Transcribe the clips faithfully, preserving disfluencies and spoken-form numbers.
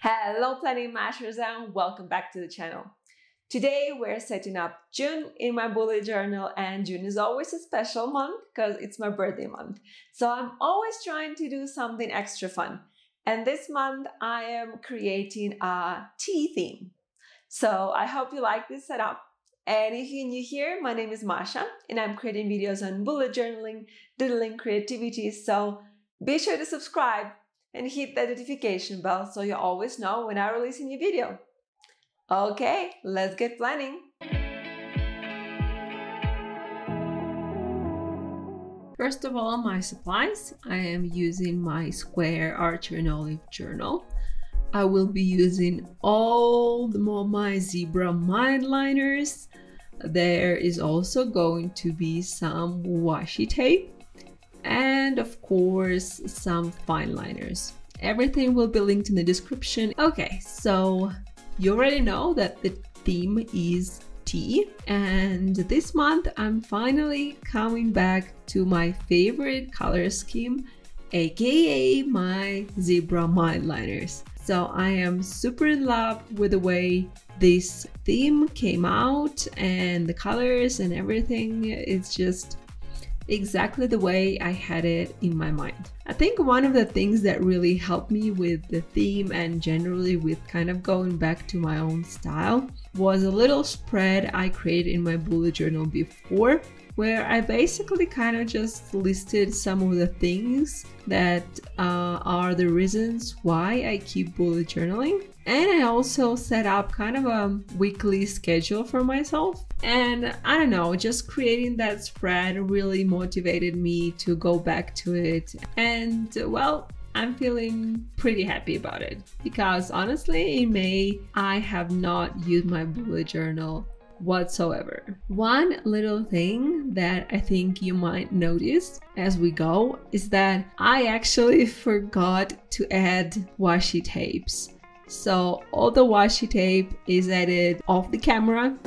Hello Planning Mashers, and welcome back to the channel. Today we're setting up June in my bullet journal, and June is always a special month because it's my birthday month. So I'm always trying to do something extra fun. And this month I am creating a tea theme. So I hope you like this setup. And if you're new here, my name is Masha and I'm creating videos on bullet journaling, doodling, creativity. So be sure to subscribe and hit that notification bell so you always know when I release a new video. Okay, let's get planning. First of all, my supplies. I am using my Square Archer and Olive journal. I will be using all the, my Zebra Mildliners. There is also going to be some washi tape and of course some fine liners. Everything will be linked in the description. Okay, so you already know that the theme is tea, and this month I'm finally coming back to my favorite color scheme, aka my Zebra Mildliners. So I am super in love with the way this theme came out, and the colors and everything. It's just exactly the way I had it in my mind. I think one of the things that really helped me with the theme and generally with kind of going back to my own style was a little spread I created in my bullet journal before, where I basically kind of just listed some of the things that uh, are the reasons why I keep bullet journaling. And I also set up kind of a weekly schedule for myself. And I don't know, just creating that spread really motivated me to go back to it. And well, I'm feeling pretty happy about it, because honestly, in May, I have not used my bullet journal whatsoever. One little thing that I think you might notice as we go is that I actually forgot to add washi tapes. So all the washi tape is added off the camera.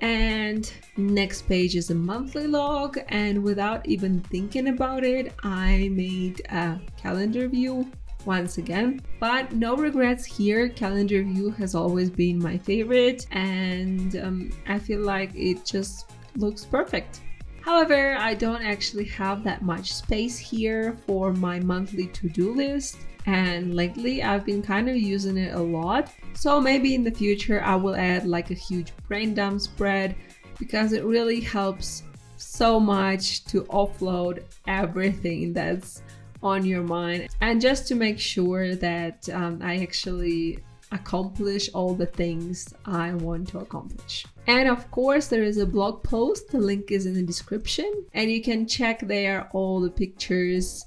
And next page is a monthly log, and without even thinking about it, I made a calendar view once again, but no regrets here. Calendar view has always been my favorite, and um, I feel like it just looks perfect. However, I don't actually have that much space here for my monthly to-do list, and lately I've been kind of using it a lot. So maybe in the future I will add like a huge brain dump spread, because it really helps so much to offload everything that's on your mind, and just to make sure that um, I actually accomplish all the things I want to accomplish. And of course there is a blog post, the link is in the description, and you can check there all the pictures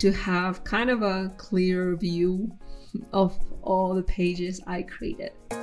to have kind of a clearer view of all the pages I created.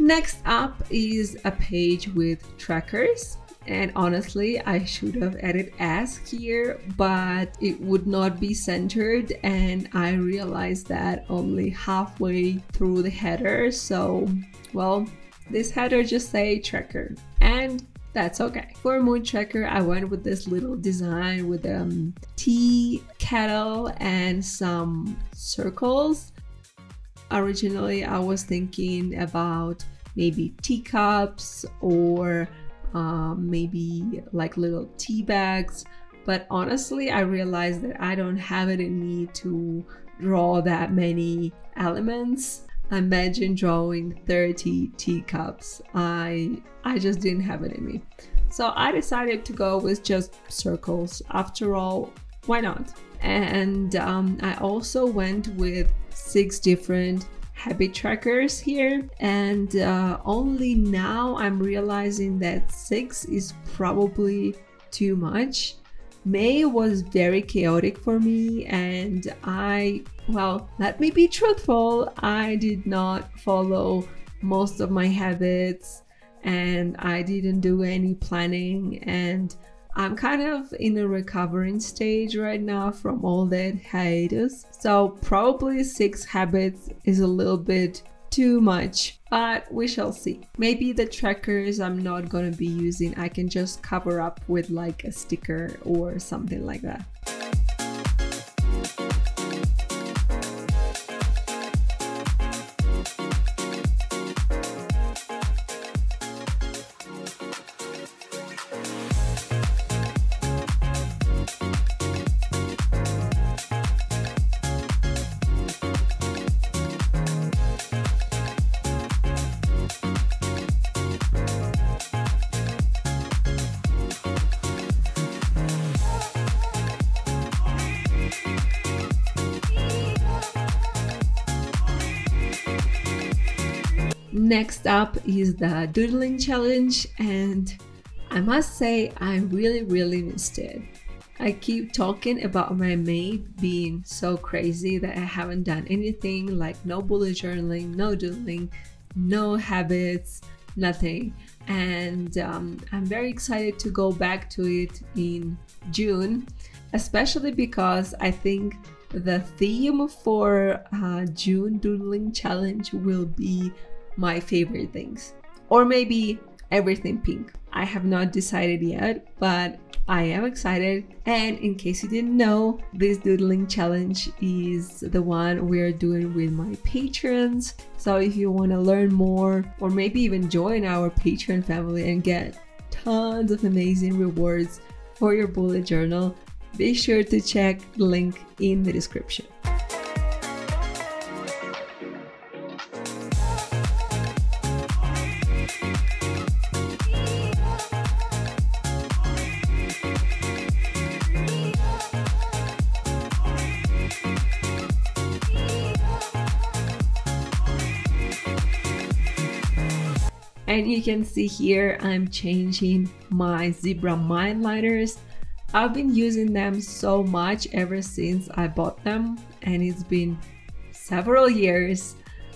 Next up is a page with trackers, and honestly I should have added ask here, but it would not be centered, and I realized that only halfway through the header. So well, this header just say tracker, and that's okay. For moon tracker I went with this little design with a um, tea kettle and some circles. Originally I was thinking about maybe teacups or um, maybe like little tea bags, but honestly I realized that I don't have it in me to draw that many elements. Imagine drawing thirty teacups. I I just didn't have it in me. So I decided to go with just circles. After all, why not? And um, I also went with six different habit trackers here, and uh, only now I'm realizing that six is probably too much. May was very chaotic for me, and I, well, let me be truthful, I did not follow most of my habits, and I didn't do any planning, and I'm kind of in a recovering stage right now from all that hiatus. So probably six habits is a little bit too much, but we shall see. Maybe the trackers I'm not gonna be using, I can just cover up with like a sticker or something like that. Next up is the doodling challenge, and I must say I really really missed it. I keep talking about my May being so crazy that I haven't done anything, like no bullet journaling, no doodling, no habits, nothing. And um, I'm very excited to go back to it in June, especially because I think the theme for uh, June doodling challenge will be my favorite things, or maybe everything pink. I have not decided yet, but I am excited. And in case you didn't know, this doodling challenge is the one we're doing with my patrons. So if you want to learn more, or maybe even join our Patreon family and get tons of amazing rewards for your bullet journal, be sure to check the link in the description. And you can see here I'm changing my Zebra Mildliners. I've been using them so much ever since I bought them, and it's been several years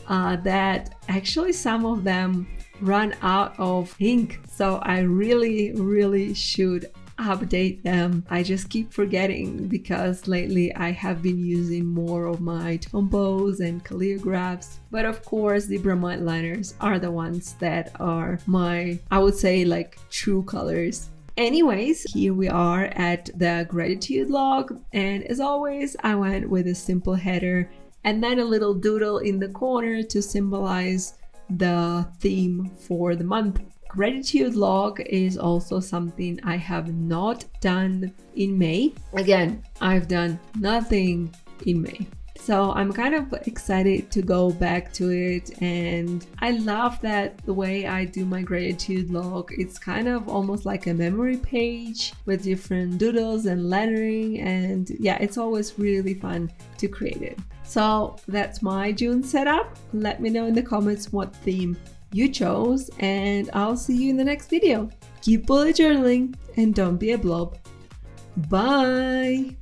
uh, that actually some of them run out of ink. So I really really should update them. I just keep forgetting because lately I have been using more of my Tombows and calligraphs, but of course Zebra Mildliners are the ones that are my, I would say, like true colors. Anyways, here we are at the gratitude log, and as always I went with a simple header and then a little doodle in the corner to symbolize the theme for the month. Gratitude log is also something I have not done in May. Again, I've done nothing in May. So I'm kind of excited to go back to it, and I love that the way I do my gratitude log. It's kind of almost like a memory page with different doodles and lettering, and yeah, it's always really fun to create it. So that's my June setup. Let me know in the comments what theme you chose, and I'll see you in the next video. Keep bullet journaling and don't be a blob. Bye!